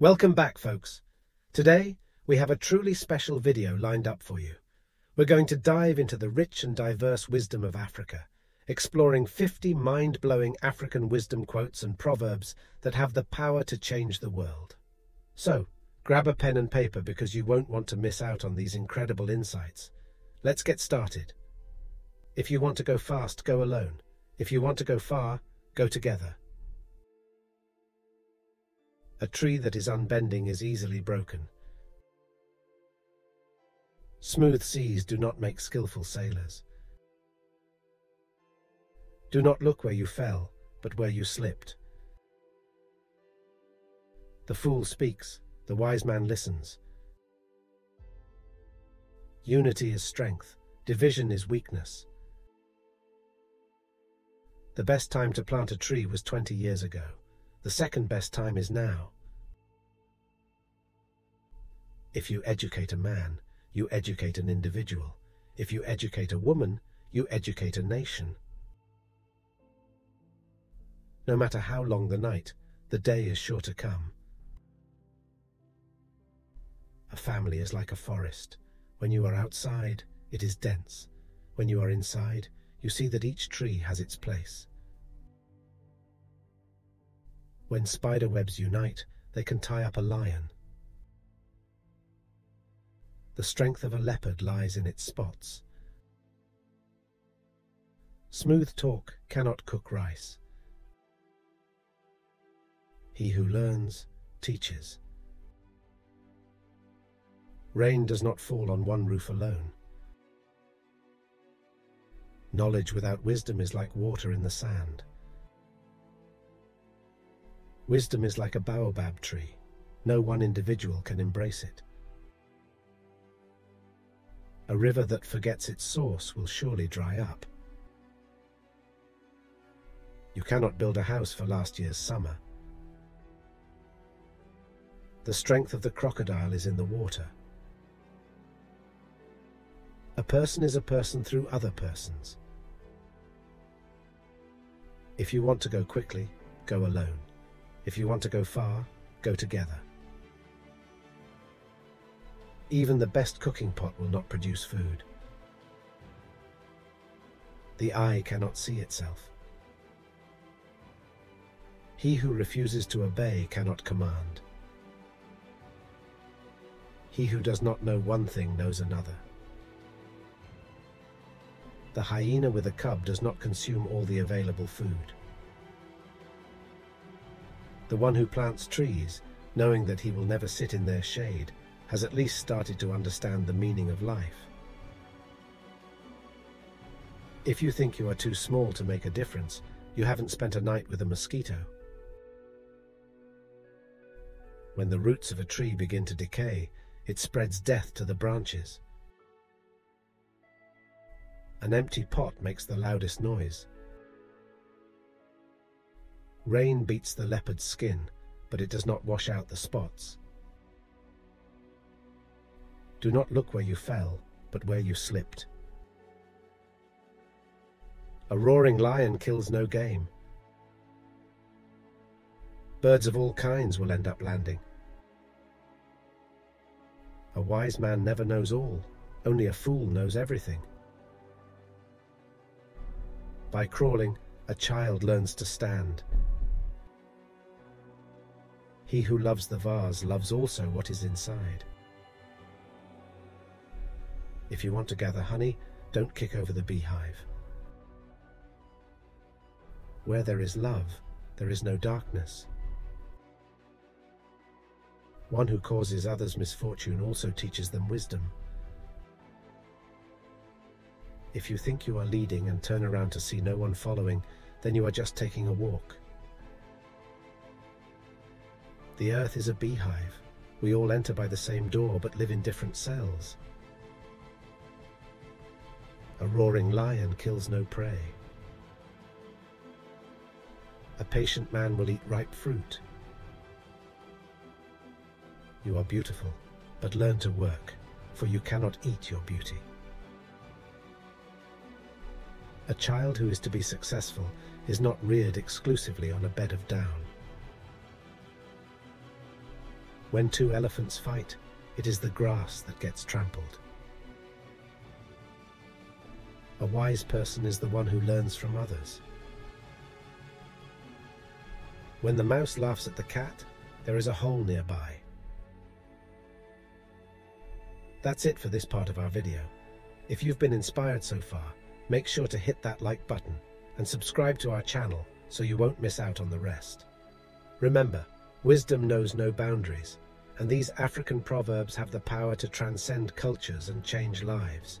Welcome back, folks. Today, we have a truly special video lined up for you. We're going to dive into the rich and diverse wisdom of Africa, exploring 50 mind-blowing African wisdom quotes and proverbs that have the power to change the world. So, grab a pen and paper because you won't want to miss out on these incredible insights. Let's get started. If you want to go fast, go alone. If you want to go far, go together. A tree that is unbending is easily broken. Smooth seas do not make skillful sailors. Do not look where you fell, but where you slipped. The fool speaks, the wise man listens. Unity is strength, division is weakness. The best time to plant a tree was 20 years ago. The second best time is now. If you educate a man, you educate an individual. If you educate a woman, you educate a nation. No matter how long the night, the day is sure to come. A family is like a forest. When you are outside, it is dense. When you are inside, you see that each tree has its place. When spiderwebs unite, they can tie up a lion. The strength of a leopard lies in its spots. Smooth talk cannot cook rice. He who learns, teaches. Rain does not fall on one roof alone. Knowledge without wisdom is like water in the sand. Wisdom is like a baobab tree. No one individual can embrace it. A river that forgets its source will surely dry up. You cannot build a house for last year's summer. The strength of the crocodile is in the water. A person is a person through other persons. If you want to go quickly, go alone. If you want to go far, go together. Even the best cooking pot will not produce food. The eye cannot see itself. He who refuses to obey cannot command. He who does not know one thing knows another. The hyena with a cub does not consume all the available food. The one who plants trees, knowing that he will never sit in their shade, has at least started to understand the meaning of life. If you think you are too small to make a difference, you haven't spent a night with a mosquito. When the roots of a tree begin to decay, it spreads death to the branches. An empty pot makes the loudest noise. Rain beats the leopard's skin, but it does not wash out the spots. Do not look where you fell, but where you slipped. A roaring lion kills no game. Birds of all kinds will end up landing. A wise man never knows all, only a fool knows everything. By crawling, a child learns to stand. He who loves the vase loves also what is inside. If you want to gather honey, don't kick over the beehive. Where there is love, there is no darkness. One who causes others misfortune also teaches them wisdom. If you think you are leading and turn around to see no one following, then you are just taking a walk. The earth is a beehive. We all enter by the same door but live in different cells. A roaring lion kills no prey. A patient man will eat ripe fruit. You are beautiful, but learn to work, for you cannot eat your beauty. A child who is to be successful is not reared exclusively on a bed of down. When two elephants fight, it is the grass that gets trampled. A wise person is the one who learns from others. When the mouse laughs at the cat, there is a hole nearby. That's it for this part of our video. If you've been inspired so far, make sure to hit that like button and subscribe to our channel so you won't miss out on the rest. Remember, wisdom knows no boundaries, and these African proverbs have the power to transcend cultures and change lives.